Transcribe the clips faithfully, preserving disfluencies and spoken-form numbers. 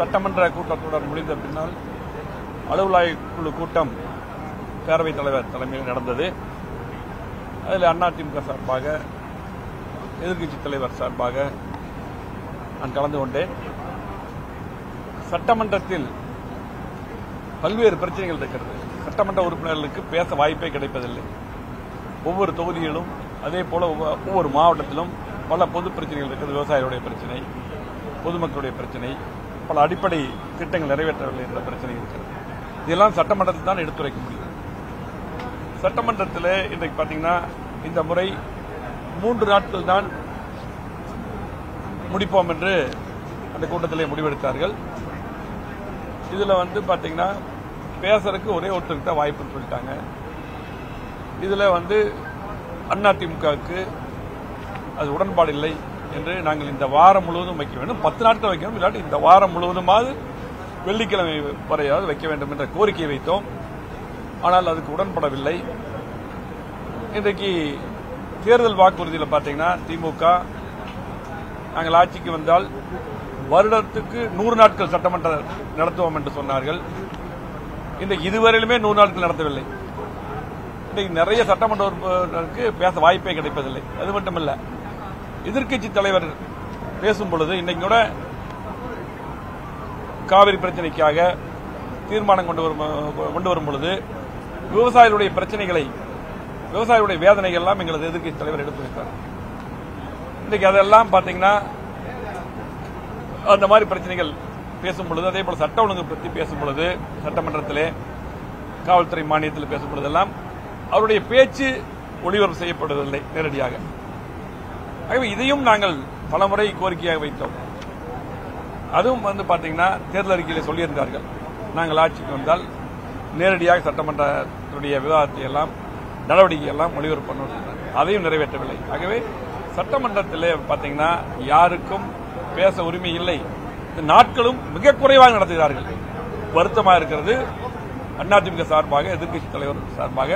சட்டமன்ற கூட்டத்தொடர் முடிந்த பின்னால் அலுவலாய்க் குழு கூட்டம் பேரவைத் தலைவர் தலைமையில் நடந்தது. அதில் அதிமுக சார்பாக, எதிர்க்கட்சித் தலைவர் சார்பாக நான் கலந்து கொண்டேன். சட்டமன்றத்தில் பல்வேறு பிரச்சனைகள் இருக்கிறது. சட்டமன்ற உறுப்பினர்களுக்கு பேச வாய்ப்பே கிடைப்பதில்லை. ஒவ்வொரு தொகுதியிலும் அதே போல ஒவ்வொரு மாவட்டத்திலும் பல பொது பிரச்சனைகள் இருக்கிறது. விவசாயிகளுடைய பிரச்சனை, பொதுமக்களுடைய பிரச்சனை, பல அடிப்படை திட்டங்கள் நிறைவேற்றவில்லை என்ற பிரச்சனை இருக்கிறது. இதெல்லாம் சட்டமன்றத்தில் தான் எடுத்துரைக்க முடியும். சட்டமன்றத்தில் இன்றைக்கு பார்த்தீங்கன்னா இந்த முறை மூன்று நாட்கள் தான் முடிப்போம் என்று அந்த கூட்டத்திலே முடிவெடுத்தார்கள். இதில் வந்து பார்த்தீங்கன்னா பேசுறதுக்கு ஒரே ஒருத்தருக்கு தான் வாய்ப்புன்னு சொல்லிட்டாங்க. இதில் வந்து அதிமுகவுக்கு அது உடன்பாடு இல்லை என்று நாங்கள் இந்த வாரம் முழுவதும் வைக்க வேண்டும், பத்து நாட்கள் வைக்க வேண்டும், இல்லாட்டி இந்த வாரம் முழுவதுமாவது வெள்ளிக்கிழமை வரையாவது வைக்க வேண்டும் என்ற கோரிக்கையை வைத்தோம். ஆனால் அதுக்கு உடன்படவில்லை. இன்றைக்கு தேர்தல் வாக்குறுதியில் பார்த்தீங்கன்னா திமுக நாங்கள் ஆட்சிக்கு வந்தால் வருடத்துக்கு நூறு நாட்கள் சட்டமன்றம் நடத்துவோம் என்று சொன்னார்கள். இன்றைக்கு இதுவரையிலுமே நூறு நாட்கள் நடத்தவில்லை. இன்றைக்கு நிறைய சட்டமன்ற உறுப்பினருக்கு பேச வாய்ப்பே கிடைப்பதில்லை. அது மட்டுமல்ல, எதிர்க்கட்சி தலைவர் பேசும் பொழுது இன்னைக்கு கூட காவிரி பிரச்சனைக்காக தீர்மானம் கொண்டு வரும் கொண்டு வரும் பொழுது விவசாயிகளுடைய பிரச்சனைகளை, விவசாயிகளுடைய வேதனைகள் எல்லாம் எங்களது எதிர்க்கட்சி தலைவர் எடுத்து வைத்தார். இன்றைக்கு அதெல்லாம் பார்த்தீங்கன்னா அந்த மாதிரி பிரச்சனைகள் பேசும் பொழுது, அதே போல சட்ட ஒழுங்கு பற்றி பேசும் பொழுது சட்டமன்றத்திலே காவல்துறை மானியத்தில் பேசும் பொழுதெல்லாம் அவருடைய பேச்சு ஒளிபரப்பு செய்யப்படுவதில்லை நேரடியாக. ஆகவே இதையும் நாங்கள் பலமுறை கோரிக்கையாக வைத்தோம். அதுவும் வந்து பார்த்தீங்கன்னா தேர்தல் அறிக்கையில் சொல்லியிருந்தார்கள், நாங்கள் ஆட்சிக்கு வந்தால் நேரடியாக சட்டமன்றத்துடைய விவாதத்தை எல்லாம், நடவடிக்கை எல்லாம் ஒளிபரப்பு பண்ணணும். அதையும் நிறைவேற்றவில்லை. ஆகவே சட்டமன்றத்தில் பார்த்தீங்கன்னா யாருக்கும் பேச உரிமை இல்லை. நாட்களும் மிக குறைவாக நடத்துகிறார்கள். வருத்தமாக இருக்கிறது. அதிமுக சார்பாக, எதிர்க்கட்சித் தலைவர் சார்பாக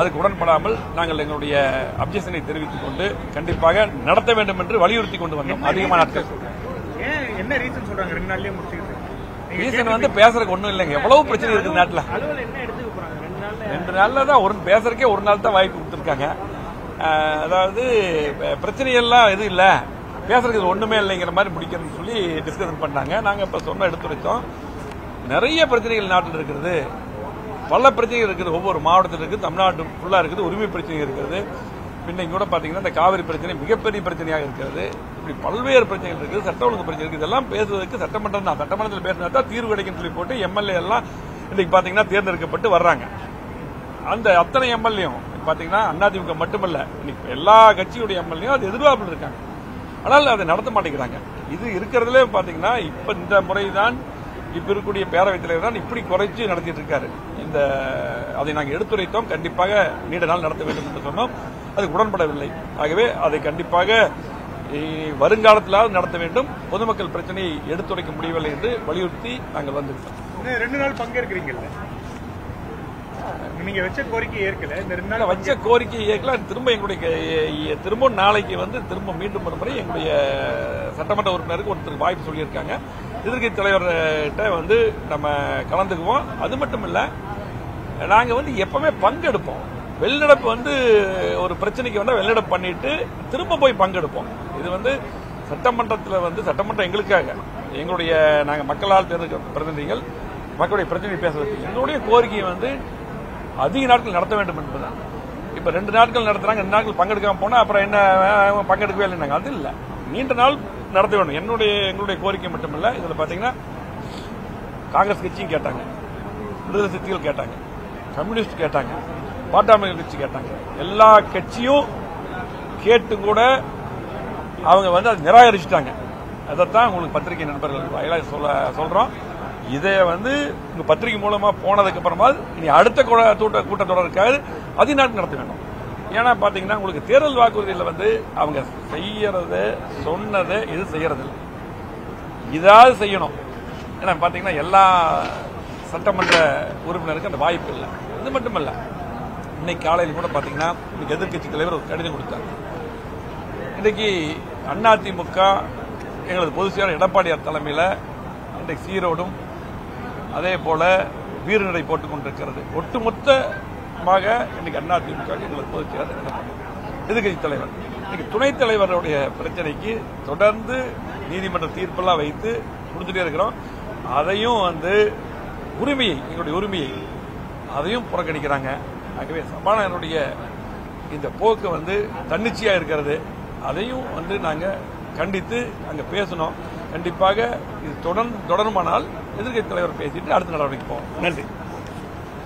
அதுக்கு உடன்படாமல் நாங்கள் எங்களுடைய அப்ஜெக்ஷனை தெரிவித்துக் கொண்டு கண்டிப்பாக நடத்த வேண்டும் என்று வலியுறுத்தி கொண்டு வந்தோம். அதிகமான ரீசன் வந்து பேசுறதுக்கு ஒன்றும் இல்லைங்க. எவ்வளவு பிரச்சனை இருக்கு நாட்டில். ரெண்டு நாள்ல தான் ஒரு பேசுறதுக்கே ஒரு நாள் தான் வாய்ப்பு கொடுத்துருக்காங்க. அதாவது பிரச்சனையெல்லாம் எதுவும் இல்லை, பேசுறதுக்கு ஒண்ணுமே இல்லைங்கிற மாதிரி முடிக்கிறதுன்னு சொல்லி டிஸ்கஷன் பண்ணாங்க. நாங்கள் இப்போ சொன்ன எடுத்துரைத்தோம். நிறைய பிரச்சனைகள் நாட்டில் இருக்கிறது, பல பிரச்சனைகள் இருக்குது. ஒவ்வொரு மாவட்டத்தில் இருக்குது, தமிழ்நாடு ஃபுல்லாக இருக்குது. உரிமை பிரச்சனை இருக்கிறது. இன்னைக்கு கூட பார்த்தீங்கன்னா இந்த காவிரி பிரச்சனை மிகப்பெரிய பிரச்சனையாக இருக்கிறது. இப்படி பல்வேறு பிரச்சனைகள் இருக்குது, சட்ட ஒழுங்கு பிரச்சனை இருக்குது. இதெல்லாம் பேசுவதற்கு சட்டமன்றம் தான். சட்டமன்றத்தில் பேசினா தான் தீர்வு கிடைக்குன்னு சொல்லி போட்டு எம்எல்ஏ எல்லாம் இன்றைக்கு பார்த்தீங்கன்னா தேர்ந்தெடுக்கப்பட்டு வர்றாங்க. அந்த அத்தனை எம்எல்ஏயும் பார்த்தீங்கன்னா அதிமுக மட்டுமல்ல, இன்னைக்கு எல்லா கட்சியுடைய எம்எல்ஏயும் அது எதிர்பார்ப்பு இருக்காங்க. ஆனால் அதை நடத்த மாட்டேங்கிறாங்க. இது இருக்கிறதுல பார்த்தீங்கன்னா இப்போ இந்த முறைதான் இப்ப இருக்கக்கூடிய பேரவைத் தலைவர் தான் இப்படி குறைச்சு நடத்திட்டு இருக்காரு. இந்த அதை நாங்கள் எடுத்துரைத்தோம். கண்டிப்பாக நீண்ட நாள் நடத்த வேண்டும் என்று சொன்னோம். அதுக்கு உடன்படவில்லை. ஆகவே அதை கண்டிப்பாக வருங்காலத்திலாவது நடத்த வேண்டும், பொதுமக்கள் பிரச்சனையை எடுத்துரைக்க முடியவில்லை என்று வலியுறுத்தி நாங்கள் வந்துவிட்டோம். ரெண்டு நாள் பங்கேற்கிறீங்கல்ல, நீங்க வச்ச கோரிக்கை ஏற்கல, இந்த ரெண்டு நாள் வச்ச கோரிக்கை ஏற்கல. திரும்ப எங்களுடைய திரும்ப நாளைக்கு வந்து திரும்ப மீண்டும் ஒரு முறை எங்களுடைய சட்டமன்ற உறுப்பினருக்கு ஒருத்தருக்கு வாய்ப்பு சொல்லியிருக்காங்க. எதிர்க்கட்சி தலைவர்கிட்ட வந்து நம்ம கலந்துக்குவோம். அது மட்டும் இல்லை, நாங்கள் வந்து எப்பவுமே பங்கெடுப்போம். வெளிநடப்பு வந்து ஒரு பிரச்சனைக்கு வந்தால் வெளிநடப்பு பண்ணிட்டு திரும்ப போய் பங்கெடுப்போம். இது வந்து சட்டமன்றத்தில் வந்து சட்டமன்றம் எங்களுக்காக, எங்களுடைய நாங்கள் மக்களால் தேர்ந்தெடுக்க பிரதிநிதிகள், மக்களுடைய பிரச்சனை பேசுறது. எங்களுடைய கோரிக்கையை வந்து அதிக நாட்கள் நடத்த வேண்டும் என்பதுதான். இப்போ ரெண்டு நாட்கள் நடத்துறாங்க, ரெண்டு நாட்கள் பங்கெடுக்காம போனால் அப்புறம் என்ன பங்கெடுக்கவே இல்லைன்னாங்க. அது இல்லை, நீண்ட நாள் நடத்த வேண்டும். என்னுடைய எங்களுடைய கோரிக்கை மட்டுமல்ல, இதில் பார்த்தீங்கன்னா காங்கிரஸ் கட்சியும் கேட்டாங்க, விடுதலை சிறுத்தைகள் கேட்டாங்க, கம்யூனிஸ்ட் கேட்டாங்க, பாட்டாளி கட்சி கேட்டாங்க. எல்லா கட்சியும் கேட்டும் கூட அவங்க வந்து அதை நிராகரிச்சுட்டாங்க. அதைத்தான் உங்களுக்கு பத்திரிகை நண்பர்கள் வாயிலாக சொல்ல சொல்கிறோம். இதை வந்து உங்கள் பத்திரிகை மூலமாக போனதுக்கு அப்புறமா இனி அடுத்த கூட்ட கூட்டத்தொடருக்காக அதிக நாட்கள் நடத்த வேண்டும். ஏன்னா பார்த்தீங்கன்னா உங்களுக்கு தேர்தல் வாக்குறுதியில் வந்து அவங்க செய்யறது சொன்னது இது செய்யறதில்லை, இதாவது செய்யணும். ஏன்னா பார்த்தீங்கன்னா எல்லா சட்டமன்ற உறுப்பினருக்கு அந்த வாய்ப்பு இல்லை. இது மட்டுமல்ல, இன்னைக்கு காலையில் கூட பார்த்தீங்கன்னா இன்னைக்கு எதிர்க்கட்சி தலைவர் ஒரு கடிதம் கொடுத்தாங்க. இன்றைக்கு அதிமுக எங்களது பொதுச் செயலாளர் எடப்பாடியார் தலைமையில் இன்றைக்கு சீரோடும் அதே போல் வீரநடை போட்டுக் கொண்டிருக்கிறது. ஒட்டுமொத்தமாக இன்றைக்கு அதிமுக எங்களுக்கு பொதுச்செயலாளர் எதிர்கட்சித் தலைவர் இன்றைக்கு துணைத் தலைவருடைய பிரச்சனைக்கு தொடர்ந்து நீதிமன்ற தீர்ப்பெல்லாம் வைத்து கொடுத்துட்டே இருக்கிறோம். அதையும் வந்து உரிமையை எங்களுடைய உரிமையை அதையும் புறக்கணிக்கிறாங்க. ஆகவே சபாநாயகருடைய இந்த போக்கு வந்து தன்னிச்சையாக இருக்கிறது. அதையும் வந்து நாங்கள் கண்டித்து அங்கே பேசணும். கண்டிப்பாக இது தொடர் தொடருமானால் எதிர்க்கட்சி தலைவர் பேசிட்டு அடுத்த நடவடிக்கை போவோம். நன்றி.